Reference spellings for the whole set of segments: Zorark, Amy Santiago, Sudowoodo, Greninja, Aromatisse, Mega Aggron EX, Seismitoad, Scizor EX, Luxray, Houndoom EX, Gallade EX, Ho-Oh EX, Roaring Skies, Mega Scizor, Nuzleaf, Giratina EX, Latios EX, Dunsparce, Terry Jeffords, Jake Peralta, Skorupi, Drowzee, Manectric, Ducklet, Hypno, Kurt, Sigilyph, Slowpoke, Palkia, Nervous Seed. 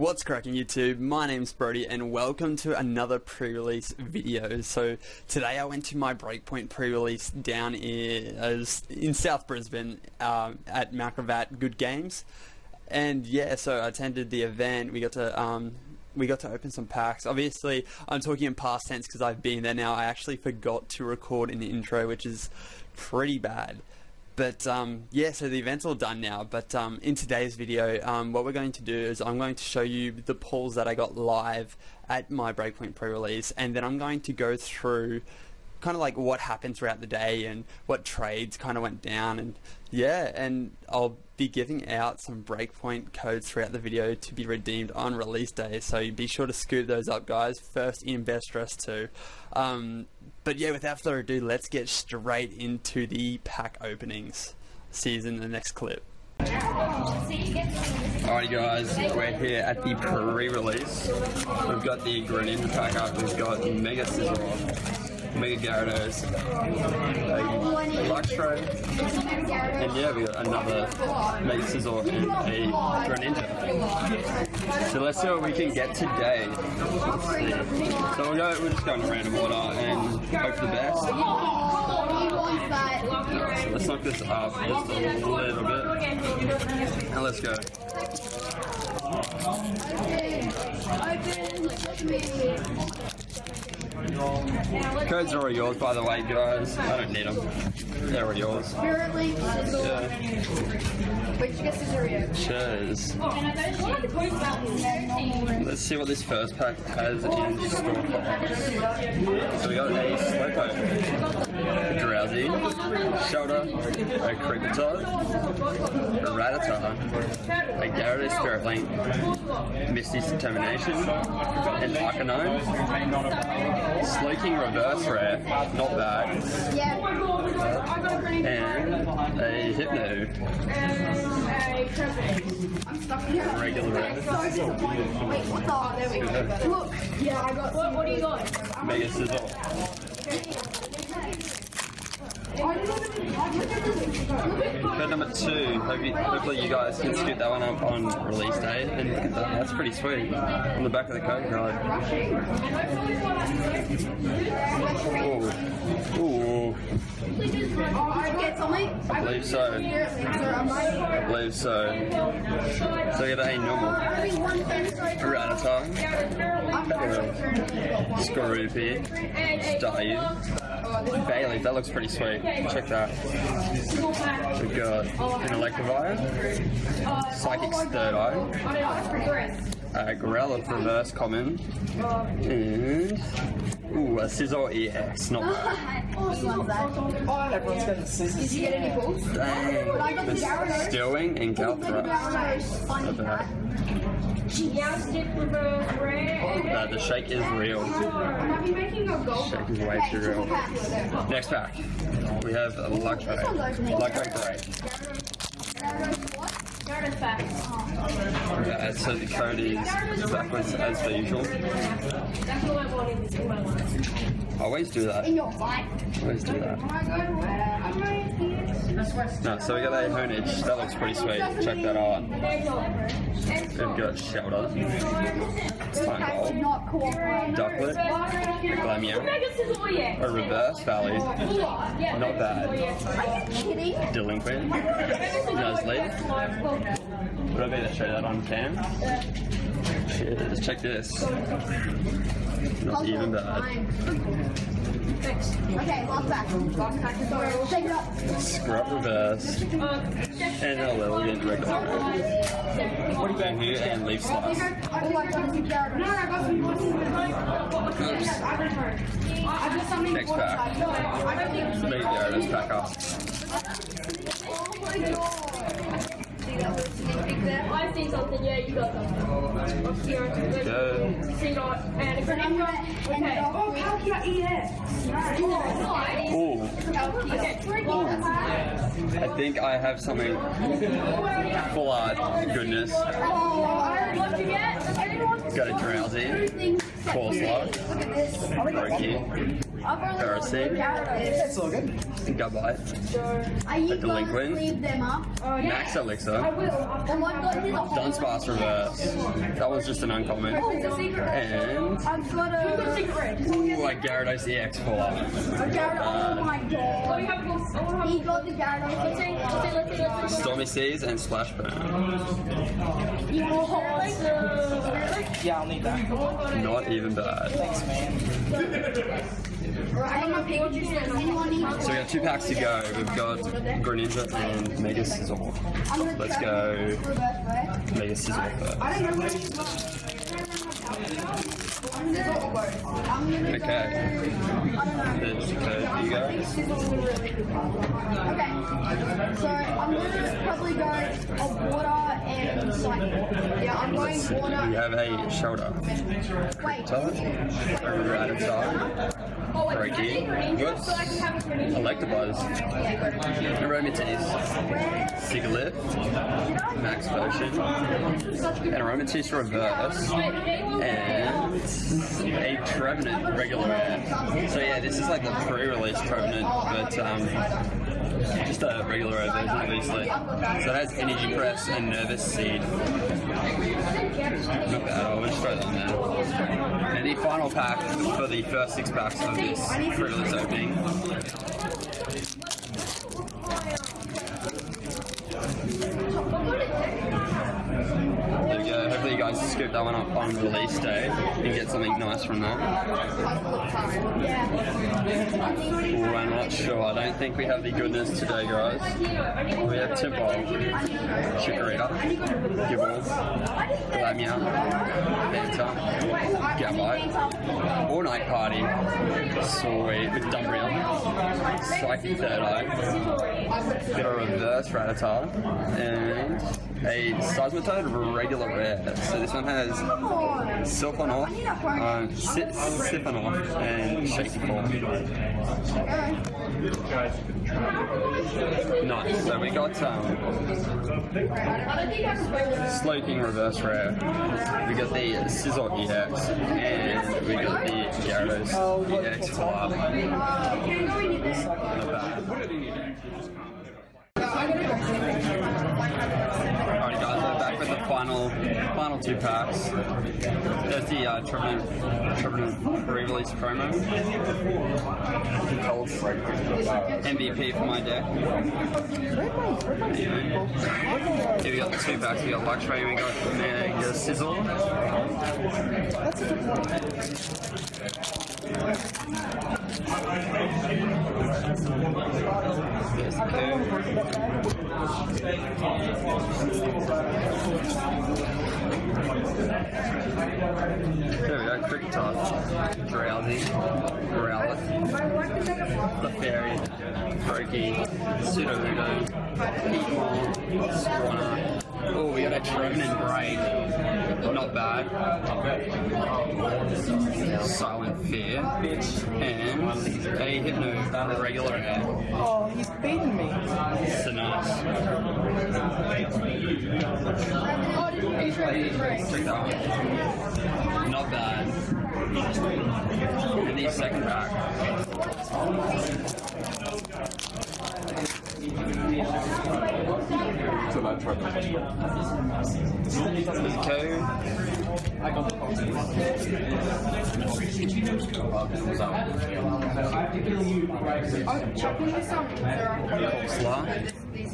What's cracking YouTube? My name's Brody and welcome to another pre-release video. So today I went to my Breakpoint pre-release down in South Brisbane at Macrovat Good Games, and yeah, so I attended the event. We got to open some packs. Obviously, I'm talking in past tense because I've been there now. I actually forgot to record an intro, which is pretty bad. But yeah, so the event's all done now, but in today's video, what we're going to do is I'm going to show you the pulls that I got live at my Breakpoint pre-release, and then I'm going to go through kind of like what happened throughout the day and what trades kind of went down, and yeah, and I'll be giving out some Breakpoint codes throughout the video to be redeemed on release day, so be sure to scoop those up, guys. First in, best dressed too. But yeah, without further ado, let's get straight into the pack openings. See you in the next clip. Alrighty guys, we're here at the pre-release. We've got the Greninja pack up, we've got the Mega Scizor, Mega Gyarados, Luxray, and yeah, we got another Mega Scizor and a Greninja. So let's see what we can get today. So we're just going to random order and hope for the best. So let's knock this up just a little bit, and let's go. Codes are all yours, by the way, guys. I don't need them. They're all yours. Yeah. Cheers. Let's see what this first pack has in store. So we got a Slowpoke, a Drowzee, Shoulder, a Chikorita, a Rattata, a Gyarados Spirit Link, Misty's Determination, an Arcanine, Slaking reverse rare, not bad. And a Hypno. Regular rare. Oh, there we go. Look, yeah, I got. What do you got? Mega Scizor. Code number 2. Hopefully you guys can scoop that one up on release day. And look at that, that's pretty sweet. On the back of the code card. Ooh. Ooh. I believe so. I believe so. So we got a normal Rattata, Skorupi, Staryu, Bailey, that looks pretty sweet. Check that. We've got an Electivire, Psychic's Third Eye, Growlithe Reverse Common, and ooh, a Scizor EX, not bad. Everyone's got the scissors. Did you get any balls? Dang, Stilwing and Galthra. Not bad. The shake is real. Shake is way too real. Next pack, we have a Luxray Break. Yeah, so the code is backwards as per usual. Always do that. Always do that. No, so we got a Honedge, that looks pretty sweet, check that out. We've got Shelter, Sungold, Ducklet, a Glameon, a Reverse Valley, not bad, Delinquent, Nuzleaf, would I better show that on cam? Cheers, check this, not even bad. Okay, last pack is oil. Shake it up. Scrub reverse. And a little bit regular. Down here and leaf slice. Next pack. Mega Gyarados pack up. Oh my god. I've seen something, yeah, you got something. Let's go. Okay. Oh, Palkia EX. Ooh. I think I have something full art goodness. Got a Drowsy, Corsola, Brokey, Parasite. It's all good. I think I buy it. A Delinquent. Max Elixir. Dunsparce Reverse. That was just an uncommon. And like Gyarados EX for life. Oh my god. He got the Gyarados. Stormy Seas and Splash Burn. Yeah, I'll need that. Not even bad. Thanks, man. So we got 2 packs to go. We've got Greninja and Mega Scizor. Let's go Mega Scizor first. Okay. You guys. Okay. So I'm gonna probably go a water and cycle. Yeah, I'm going water. We have a shoulder. Wait. Breaking. Whoops. Electabuzz. Aromatisse. Sigilyph. Max Potion. And Aromatisse Reverse. And a Trevenant regular air. So yeah, this is like the pre-release Trevenant, but just a regular air version obviously. So it has Energy Press and Nervous Seed. Not bad, I'll just throw them there. And the final pack for the first 6 packs of this pre-release opening. There we go, hopefully you guys scoop that one up on release day and get something nice from that. Ooh, I'm not sure, I don't think we have the goodness today, guys. We have Timbalm, Chikorita, Gibbles, Lamia, Manta, Gabite, All Night Party, Sweet, with Dumbriel, Slaking Third Eye, bit of Reverse Rattata, and a Seismitoad regular rare. So this one has Sylphanoth, Siphanoth, and Shaky Form. Nice, so we got Slaking Reverse Rare, we got the Scizor EX, and we got the Gyarados EX for life. Not bad. Alright guys, we're back with the final 2 packs. There's the Trevenant re-release promo. MVP for my deck. Yeah. Here we got the 2 packs, we got Luxray, we got Mega Scizor. That's a good one. There we go, Cricket Top, Drowzee, Growlithe, the Fairy, Brokey, Sudowoodo, Equal, Spawner. Oh, we got a Trevenant Break. Not bad. Silent Fear. And a Hypno regular air. Oh, he's beating me. So nice. Not bad. And the second pack. So that's right. I got the box.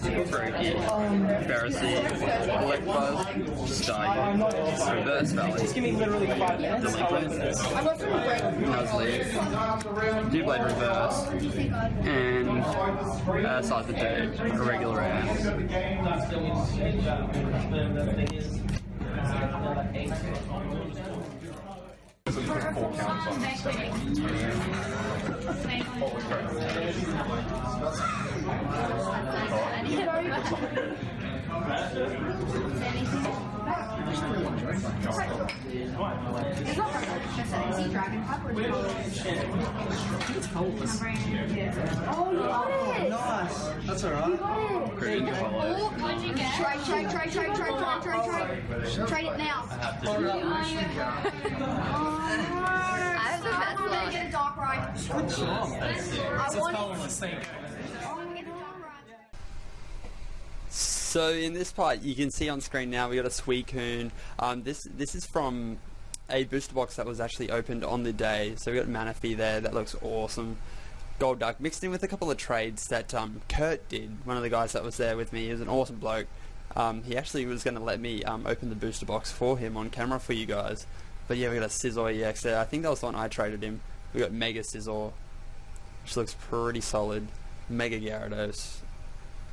Brokey, Pharisee, Electabuzz, Stein, Reverse Valley, Delinquent, Nuzleaf, Dewblade Reverse, and Scyther Dude, a regular Oh, nice. That's alright. Try. Try it now. I have the best one. I'm going to get a dark ride. Good job. I want it. So in this part, you can see on screen now we got a Suicune. This is from a booster box that was actually opened on the day. So we got Manaphy there, that looks awesome. Golduck mixed in with a couple of trades that Kurt did. One of the guys that was there with me, he was an awesome bloke. He actually was going to let me open the booster box for him on camera for you guys. But yeah, we got a Scizor EX there. I think that was the one I traded him. We got Mega Scizor, which looks pretty solid. Mega Gyarados.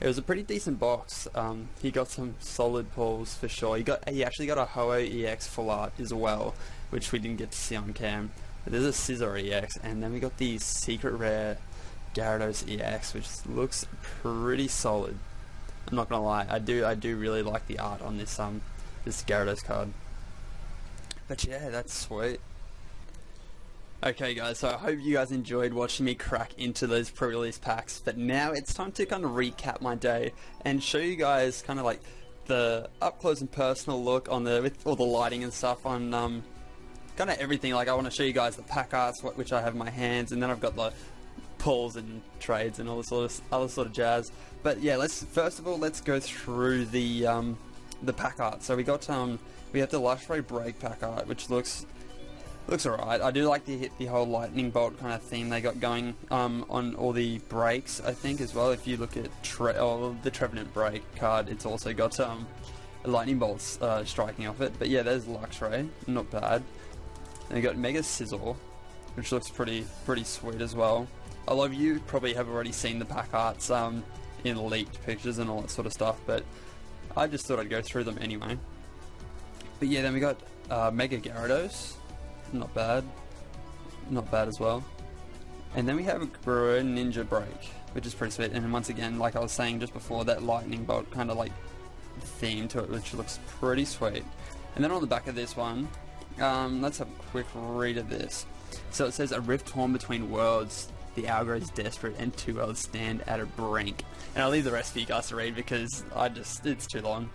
It was a pretty decent box. He got some solid pulls for sure. He actually got a Ho-Oh EX full art as well, which we didn't get to see on cam. But there's a Scizor EX, and then we got the secret rare Gyarados EX, which looks pretty solid. I'm not gonna lie, I do really like the art on this this Gyarados card. But yeah, that's sweet. Okay guys, so I hope you guys enjoyed watching me crack into those pre-release packs, but now it's time to kind of recap my day and show you guys kind of like the up close and personal look on the, with all the lighting and stuff on kind of everything. Like I want to show you guys the pack arts, which I have in my hands, and then I've got the pulls and trades and all this sort of other sort of jazz. But yeah, first of all let's go through the pack art. So we have the Luxray Break pack art, which looks alright. I do like the whole lightning bolt kind of theme they got going on all the breaks, I think, as well. If you look at the Trevenant Break card, it's also got lightning bolts striking off it. But yeah, there's Luxray, not bad. And we got Mega Scizor, which looks pretty sweet as well. A lot of you probably have already seen the pack arts in leaked pictures and all that sort of stuff, but I just thought I'd go through them anyway. But yeah, then we got Mega Gyarados. Not bad as well. And then we have a Greninja Break, which is pretty sweet. And once again, like I was saying just before, that lightning bolt kind of like theme to it, which looks pretty sweet. And then on the back of this one, let's have a quick read of this. So it says, "A rift torn between worlds, the hour grows desperate, and two worlds stand at a brink." And I'll leave the rest for you guys to read because it's too long.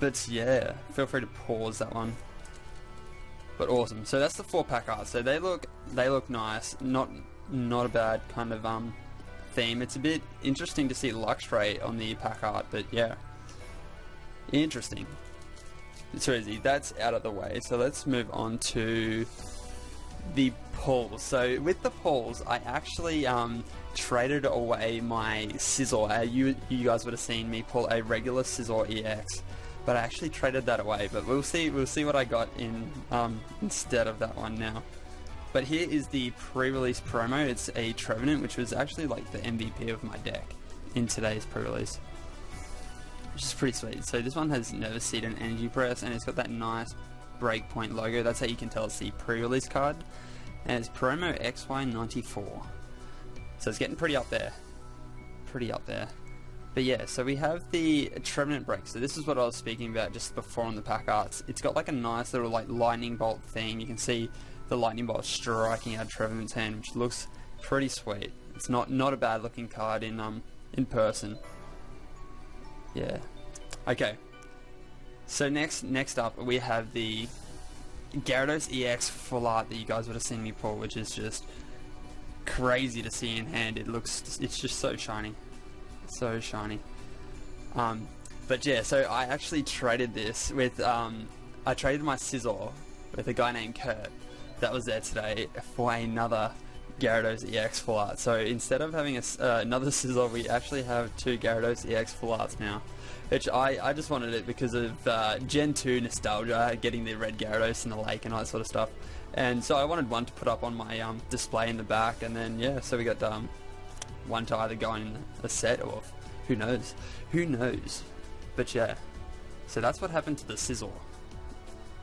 But yeah, feel free to pause that one. But awesome. So that's the four pack art. So they look nice. Not a bad kind of theme. It's a bit interesting to see Luxray on the pack art, but yeah, interesting. So easy. That's out of the way. So let's move on to the pulls. So with the pulls, I actually traded away my Scizor. You guys would have seen me pull a regular Scizor EX, but I actually traded that away. But we'll see what I got in instead of that one now. But here is the pre-release promo. It's a Trevenant, which was actually like the MVP of my deck in today's pre-release, which is pretty sweet. So this one has Nervous Seed and Energy Press, and it's got that nice Breakpoint logo. That's how you can tell it's the pre-release card. And it's promo XY94. So it's getting pretty up there. Pretty up there. But yeah, so we have the Trevenant Break. So this is what I was speaking about just before on the pack arts. It's got like a nice little like lightning bolt theme. You can see the lightning bolt striking out Trevenant's hand, which looks pretty sweet. It's not a bad looking card in person. Yeah. Okay. So next up we have the Gyarados EX full art that you guys would have seen me pull, which is just crazy to see in hand. It's just so shiny. So shiny. But yeah, so I actually traded this with I traded my Scizor with a guy named Kurt that was there today for another Gyarados EX full art. So instead of having another Scizor, we actually have two Gyarados EX full arts now, which I just wanted it because of Gen 2 nostalgia, getting the red Gyarados in the lake and all that sort of stuff. And so I wanted one to put up on my display in the back, and then yeah, so we got one to either go in a set or who knows. But yeah, so that's what happened to the Scizor.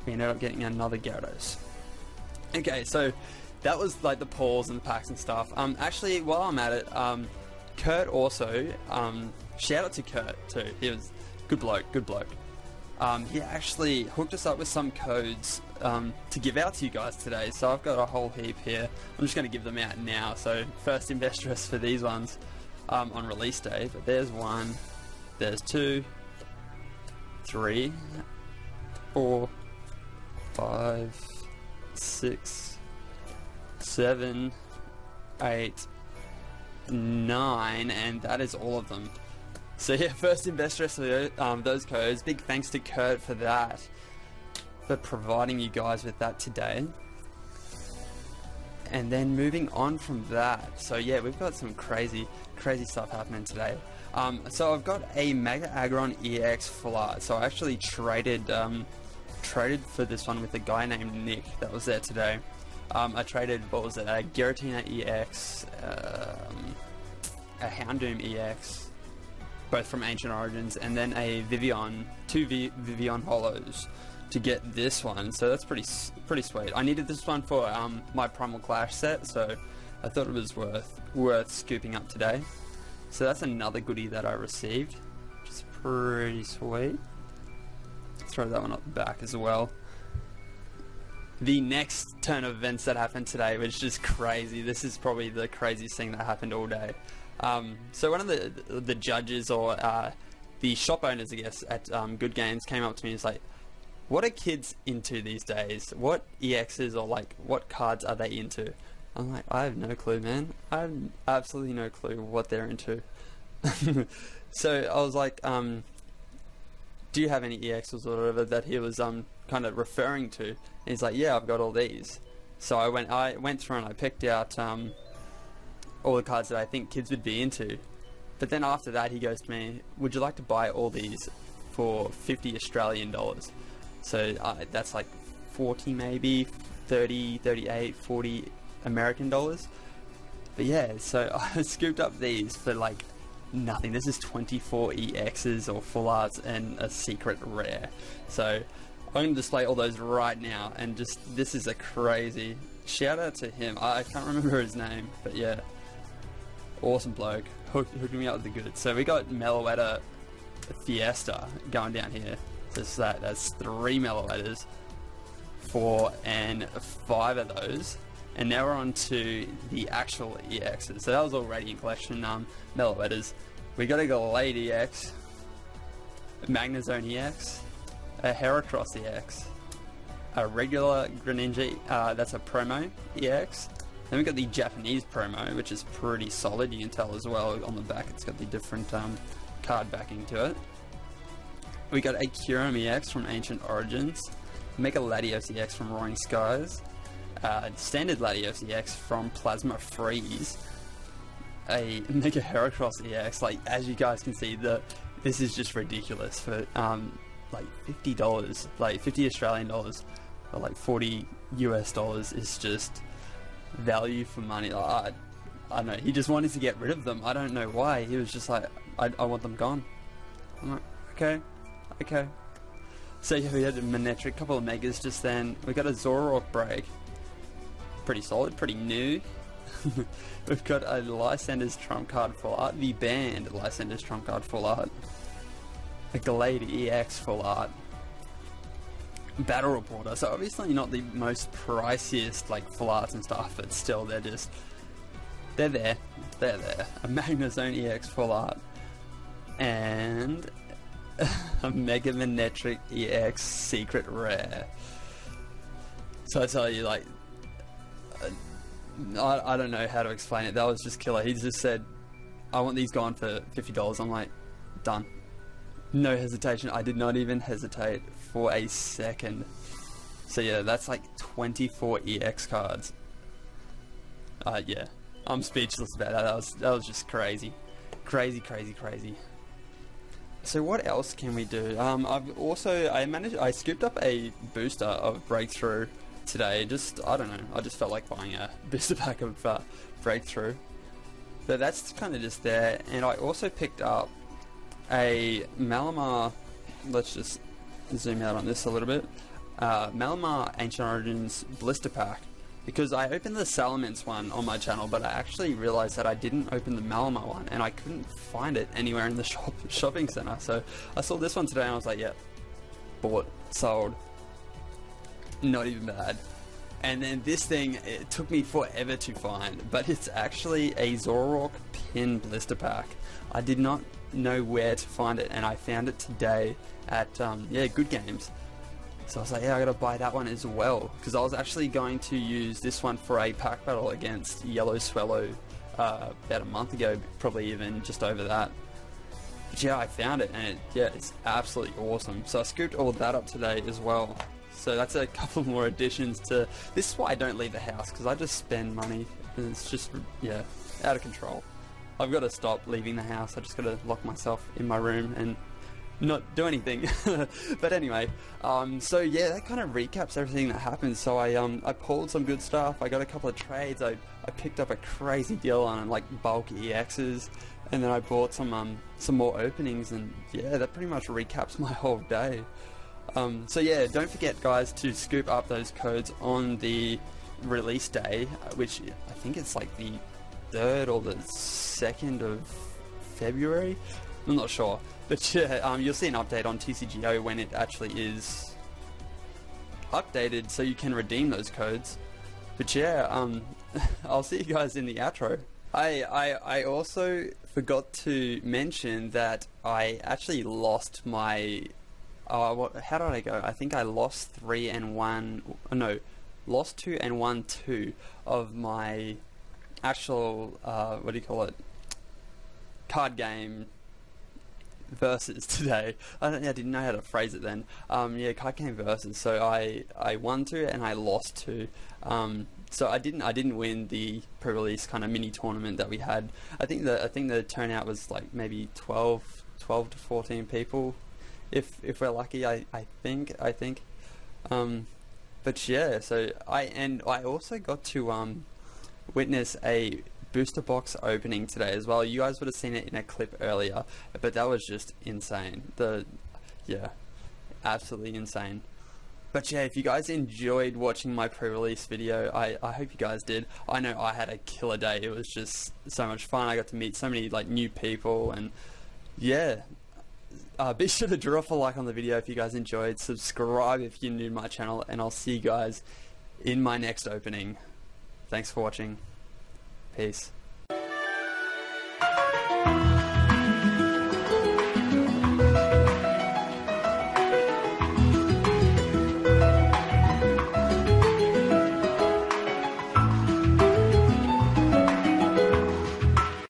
We ended up getting another Gyarados. Okay, so that was like the pulls and the packs and stuff. Actually, while I'm at it, Kurt also shout out to Kurt too. He was good bloke. He actually hooked us up with some codes to give out to you guys today, so I've got a whole heap here. I'm just going to give them out now, so first investress for these ones on release day. But there's one, there's two, three, four, five, six, seven, 8, 9, and that is all of them. So yeah, first investress of those codes. Big thanks to Kurt for that, for providing you guys with that today. And then moving on from that, so yeah, we've got some crazy stuff happening today. So I've got a Mega Aggron EX full art. So I actually traded for this one with a guy named Nick that was there today. I traded, what was it, a Giratina EX, a Houndoom EX, both from Ancient Origins, and then a Vivian, two Vivian Holos to get this one. So that's pretty sweet. I needed this one for my Primal Clash set, so I thought it was worth scooping up today. So that's another goodie that I received, which is pretty sweet. Throw that one up the back as well. The next turn of events that happened today was just crazy. This is probably the craziest thing that happened all day. So one of the judges, or the shop owners, I guess, at Good Games came up to me and was like, what are kids into these days? What EXs or like what cards are they into? I'm like, I have no clue, man. I have absolutely no clue what they're into. So I was like, do you have any EXs or whatever that he was kind of referring to? And he's like, yeah, I've got all these. So I went through and I picked out all the cards that I think kids would be into. But then after that he goes to me, would you like to buy all these for 50 Australian dollars? So that's like 40 maybe, 30, 38, 40 American dollars. But yeah, so I scooped up these for like nothing. This is 24 EXs or full arts and a secret rare. So I'm going to display all those right now, and just, this is a crazy shout out to him. I can't remember his name, but yeah, awesome bloke, hooked me up with the goods. So we got Meloetta Fiesta going down here. So that's 3 Meloettas, 4 and 5 of those, and now we're on to the actual EXs. So that was all Radiant Collection Meloettas. We got a Gallade EX, a Magnezone EX, a Heracross EX, a regular Greninja, that's a promo EX. Then we got the Japanese promo, which is pretty solid. You can tell as well on the back, it's got the different card backing to it. We got a Kyurem EX from Ancient Origins, Mega Latios EX from Roaring Skies, standard Latios EX from Plasma Freeze, a Mega Heracross EX. Like, as you guys can see, this is just ridiculous for like $50, like 50 Australian dollars, or like 40 US dollars is just value for money. Like, I don't know, he just wanted to get rid of them. I don't know why. He was just like, I want them gone. I'm like, okay. So yeah, we had a Manectric, couple of Megas just then. We got a Zororok Break, pretty solid, pretty new. We've got a Lysander's Trump Card Full Art, the banned Lysander's Trump Card Full Art, a Gallade EX Full Art, Battle Reporter. So obviously not the most priciest like full arts and stuff, but still they're there. A Magnezone EX Full Art, and a Mega Manectric EX Secret Rare. So I tell you, like, I don't know how to explain it. That was just killer. He just said, I want these gone for $50. I'm like, done. No hesitation. I did not even hesitate for a second. So yeah, that's like 24 EX cards. Yeah, I'm speechless about that. That was just crazy. So what else can we do? I scooped up a booster of Breakthrough today. Just, I don't know, I just felt like buying a booster pack of Breakthrough. So that's kind of just there. And I also picked up a Malamar. Let's just zoom out on this a little bit. Malamar Ancient Origins blister pack, because I opened the Salamence one on my channel, but I actually realized that I didn't open the Malamar one, and I couldn't find it anywhere in the shopping center. So I saw this one today and I was like, yeah, bullet sold. Not even bad. And then this thing, it took me forever to find, but it's actually a Zorark pin blister pack. I did not know where to find it, and I found it today at Good Games. So I was like, yeah, I gotta buy that one as well, because I was actually going to use this one for a pack battle against Yellow Swellow about a month ago, probably even just over that. But yeah, I found it, and it's absolutely awesome. So I scooped all that up today as well. So that's a couple more additions to... This is why I don't leave the house, because I just spend money, and it's just, yeah, out of control. I've got to stop leaving the house. I just got to lock myself in my room and not do anything. But anyway, so yeah, that kind of recaps everything that happened. So I pulled some good stuff. I got a couple of trades. I picked up a crazy deal on like bulk EXs, and then I bought some more openings, and yeah, that pretty much recaps my whole day. So yeah, don't forget guys to scoop up those codes on the release day, which I think it's like the 3rd or the 2nd of February? I'm not sure. But yeah, you'll see an update on TCGO when it actually is updated, so you can redeem those codes. But yeah, I'll see you guys in the outro. I also forgot to mention that I actually lost my... how did I go? I think I lost 3 and 1... No, lost 2 and won 2 of my actual, card game versus today. I didn't know how to phrase it then. Yeah, card game versus. So I won 2 and I lost 2. So I didn't win the pre-release kind of mini tournament that we had. I think the turnout was like maybe 12 to 14 people, if we're lucky. I think. But yeah, so I also got to witness a booster box opening today as well. You guys would have seen it in a clip earlier, but that was just insane. Yeah, absolutely insane. But yeah, if you guys enjoyed watching my pre-release video, I hope you guys did. I know I had a killer day. It was just so much fun. I got to meet so many like new people, and yeah. Be sure to drop a like on the video if you guys enjoyed. Subscribe if you're new to my channel, and I'll see you guys in my next opening. Thanks for watching. Peace.